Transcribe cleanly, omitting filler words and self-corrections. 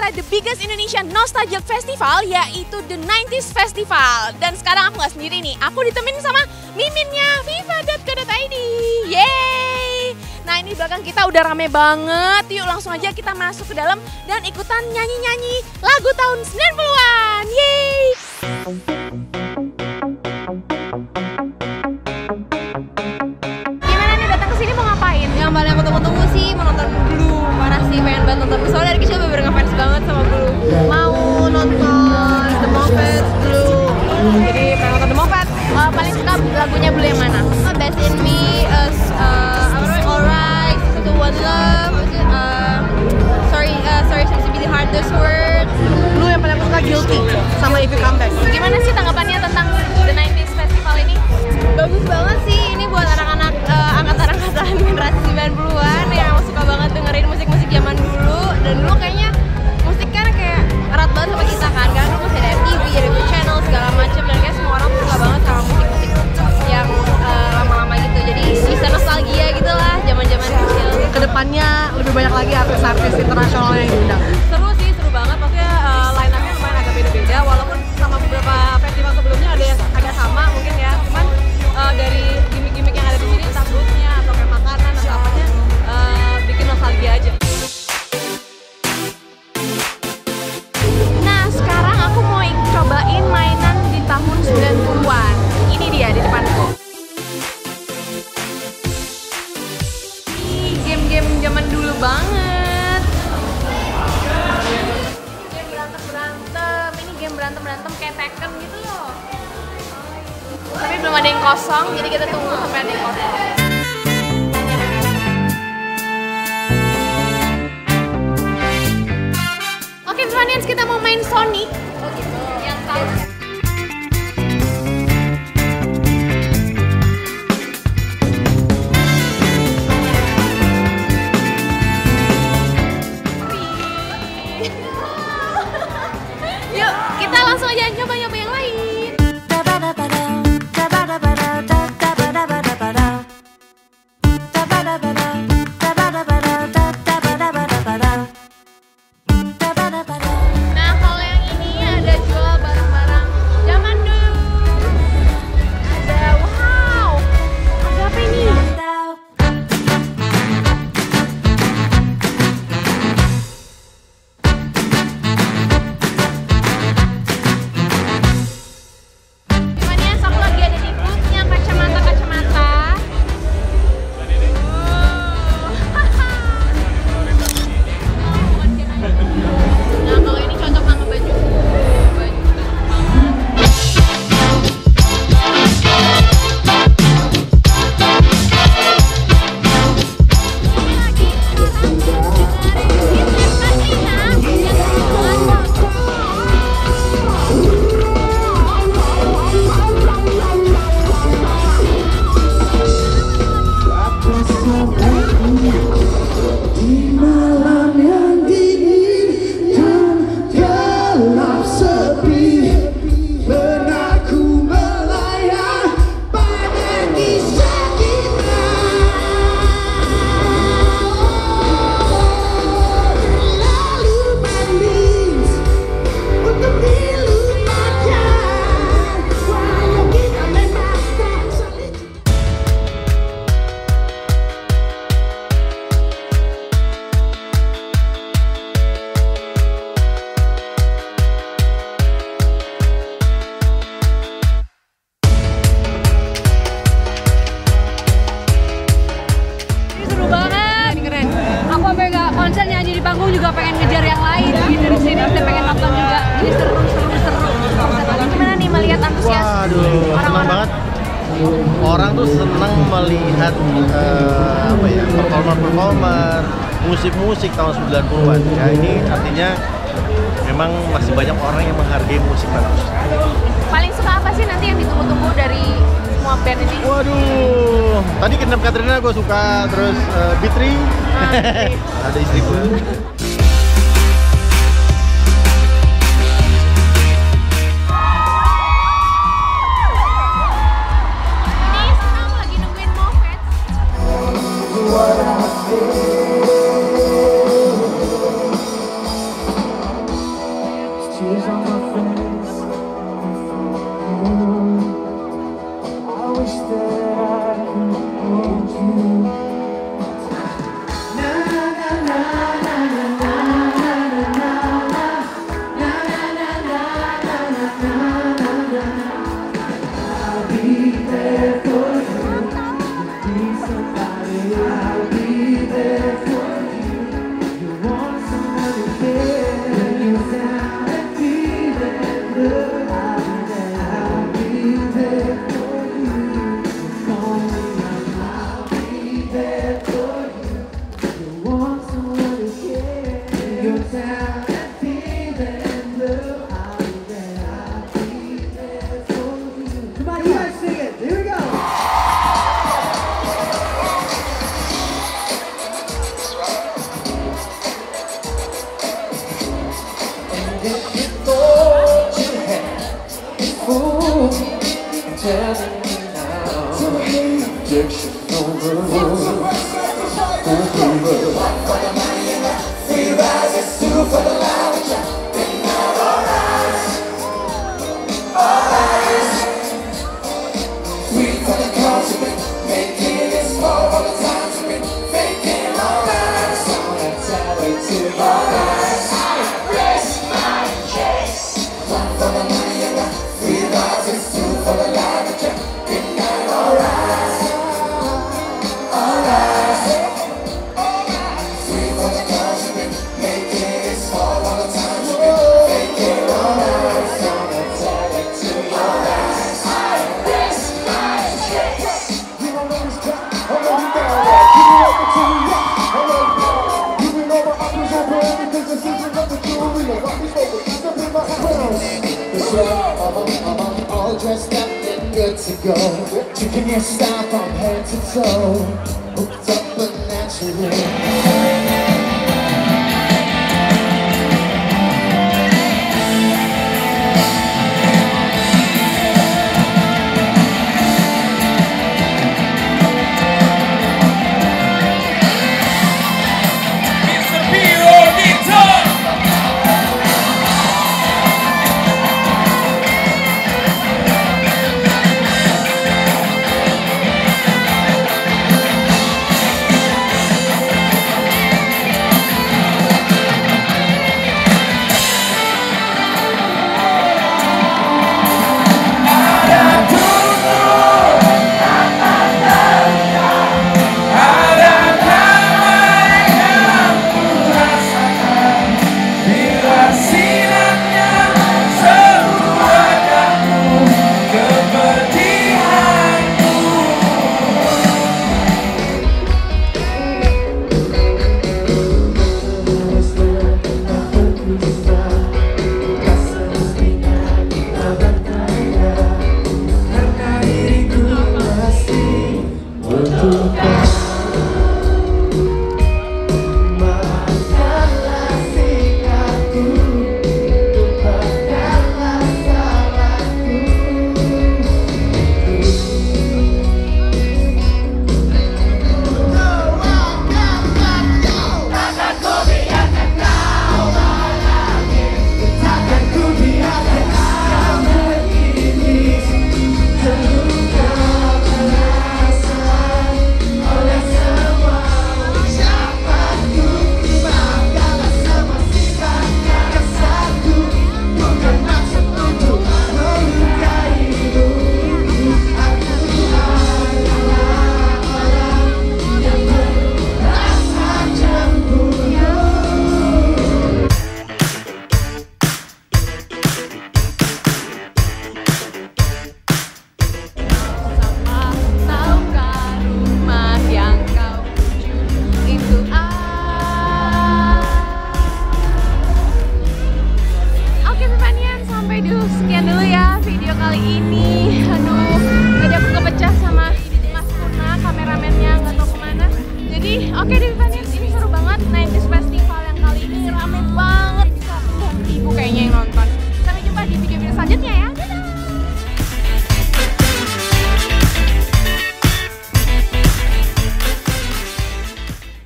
acara The Biggest Indonesian Nostalgia Festival, yaitu The 90s Festival. Dan sekarang aku gak sendiri nih, aku ditemenin sama miminnya Viva.co.id. Yeay! Nah ini belakang kita udah rame banget, yuk langsung aja kita masuk ke dalam dan ikutan nyanyi-nyanyi lagu tahun 90-an. Yeay! Gimana nih datang ke sini mau ngapain? Yang paling aku tunggu-tunggu sih menonton Blue. Parah sih, pengen banget nonton. Soalnya dari kecil bener-bener ngefans banget sama Blue. Mau nonton The Muppets, Blue. Jadi pengen nonton The Muppets. Paling suka lagunya Blue yang mana? Best in Me, Alright, To One Love, Sorry to Be the Hardest Word. Blue yang paling aku suka Guilty sama If You Come Back. Gimana sih tanggapannya tentang The 90s Festival ini? Bagus banget sih, ini buat anak-anak angkatan generasi 90-an yang suka banget dengerin musik-musik zaman dulu. Dan dulu kayaknya musik kan kayak erat banget sama kita kan, karena dulu masih ada MTV, ada YouTube channel segala macam, dan kayak semua orang suka banget sama musik-musik yang lama-lama gitu. Jadi bisa nostalgia gitu lah zaman-zaman kecil. Kedepannya lebih banyak lagi artis-artis internasional yang diundang. Seru sih, seru banget. Maksudnya line-up-nya lumayan agak beda-beda, walaupun sama beberapa festival sebelumnya ada yang agak sama mungkin ya. Cuman dari gimmick-gimmick yang ada di sini, entah booth-nya atau kayak makanan atau apanya, bikin nostalgia aja. Nah sekarang aku mau cobain mainan di tahun 90-an. Ini dia di depanku. Ini game-game zaman dulu banget. Game berantem-berantem. Ini game berantem-berantem kayak Tekken gitu loh. Tapi belum ada yang kosong, jadi kita tunggu sampai ada yang kosong. Oke, Devanians, kita mau main Sony. Oh gitu. Yang tahu. Yuk, kita langsung aja nyoba-nyoba yang lain. Orang tuh senang melihat performer musik tahun 90-an. Ya ini artinya memang masih banyak orang yang menghargai musik tahun 90-an. Paling suka apa sih nanti yang ditunggu-tunggu dari semua band ini? Waduh, tadi Kenap Katrina gue suka, terus Bitri, ada istri gue. What I feel. these are my friends. I wish that I could hold you. Na na na na na na na na na na na na na na na na. I'll be there for you. You need somebody. I'll be there for you. You want somebody here when you're down and feeling blue. I'll be there for you. Call me up. I'll be there for you. You want somebody here when you're down and feeling blue. I'll be there for you. Come on, you guys sing it. Here we go. If you thought you had me fooled, I'm telling you now, rejection over rules. For the money and the free rise, it's true for the love and love. Bring out all eyes, all eyes. Sweet for the culture, we're making it small all the time. So we're making all eyes, so let's tell it to all eyes. I rest my case. One for the money and the free rise, it's true for the love and love. Bring out all eyes, all eyes. Free for the culture, we make it small all the time. So we make it all nice. Gonna tell it to your eyes. I rest my case. You don't know this crap, I know you down there. Keep it open till we rock, I know you down there. You've been over, I've been over, everything's a secret, nothing to a real. Rock is over, step in my clothes. Cause you're I'm all dressed up and good to go. You can hear stop, I'm head to toe. Hooked up but naturally.